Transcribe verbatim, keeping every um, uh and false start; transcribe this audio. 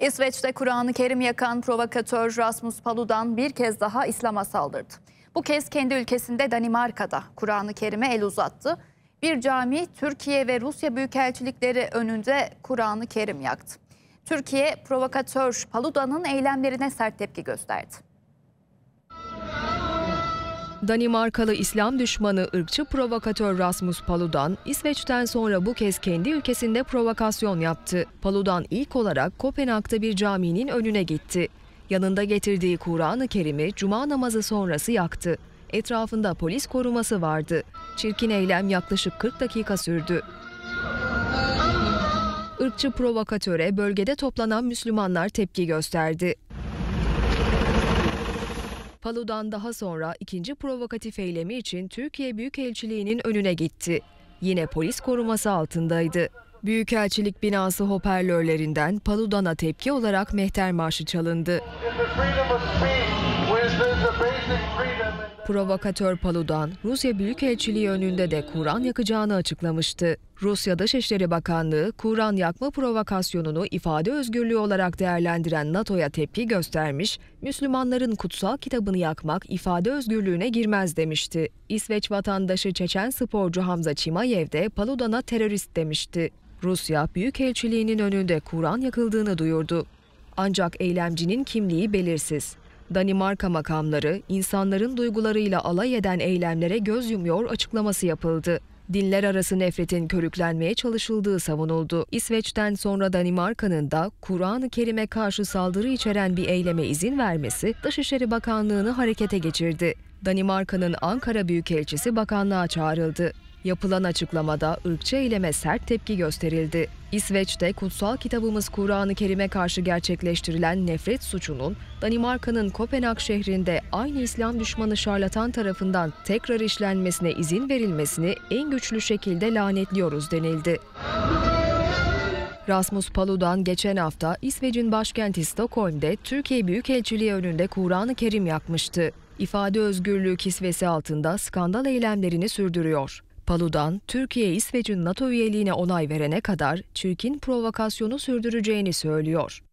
İsveç'te Kur'an-ı Kerim yakan provokatör Rasmus Paludan bir kez daha İslam'a saldırdı. Bu kez kendi ülkesinde Danimarka'da Kur'an-ı Kerim'e el uzattı. Bir cami Türkiye ve Rusya büyükelçilikleri önünde Kur'an-ı Kerim yaktı. Türkiye provokatör Paludan'ın eylemlerine sert tepki gösterdi. Danimarkalı İslam düşmanı ırkçı provokatör Rasmus Paludan, İsveç'ten sonra bu kez kendi ülkesinde provokasyon yaptı. Paludan ilk olarak Kopenhag'da bir caminin önüne gitti. Yanında getirdiği Kur'an-ı Kerim'i cuma namazı sonrası yaktı. Etrafında polis koruması vardı. Çirkin eylem yaklaşık kırk dakika sürdü. Irkçı provokatöre bölgede toplanan Müslümanlar tepki gösterdi. Paludan daha sonra ikinci provokatif eylemi için Türkiye Büyükelçiliği'nin önüne gitti. Yine polis koruması altındaydı. Büyükelçilik binası hoparlörlerinden Paludan'a tepki olarak mehter marşı çalındı. Provokatör Paludan, Rusya Büyükelçiliği önünde de Kur'an yakacağını açıklamıştı. Rusya Dışişleri Bakanlığı, Kur'an yakma provokasyonunu ifade özgürlüğü olarak değerlendiren NATO'ya tepki göstermiş, Müslümanların kutsal kitabını yakmak ifade özgürlüğüne girmez demişti. İsveç vatandaşı Çeçen sporcu Hamza Chimaev de Paludan'a terörist demişti. Rusya Büyükelçiliği'nin önünde Kur'an yakıldığını duyurdu. Ancak eylemcinin kimliği belirsiz. Danimarka makamları, insanların duygularıyla alay eden eylemlere göz yumuyor açıklaması yapıldı. Dinler arası nefretin körüklenmeye çalışıldığı savunuldu. İsveç'ten sonra Danimarka'nın da Kur'an-ı Kerim'e karşı saldırı içeren bir eyleme izin vermesi Dışişleri Bakanlığı'nı harekete geçirdi. Danimarka'nın Ankara Büyükelçisi bakanlığa çağrıldı. Yapılan açıklamada ırkçı eyleme sert tepki gösterildi. İsveç'te kutsal kitabımız Kur'an-ı Kerim'e karşı gerçekleştirilen nefret suçunun Danimarka'nın Kopenhag şehrinde aynı İslam düşmanı şarlatan tarafından tekrar işlenmesine izin verilmesini en güçlü şekilde lanetliyoruz denildi. Rasmus Paludan geçen hafta İsveç'in başkenti Stockholm'de Türkiye Büyükelçiliği önünde Kur'an-ı Kerim yakmıştı. İfade özgürlüğü kisvesi altında skandal eylemlerini sürdürüyor. Paludan, Türkiye İsveç'in NATO üyeliğine onay verene kadar çirkin provokasyonu sürdüreceğini söylüyor.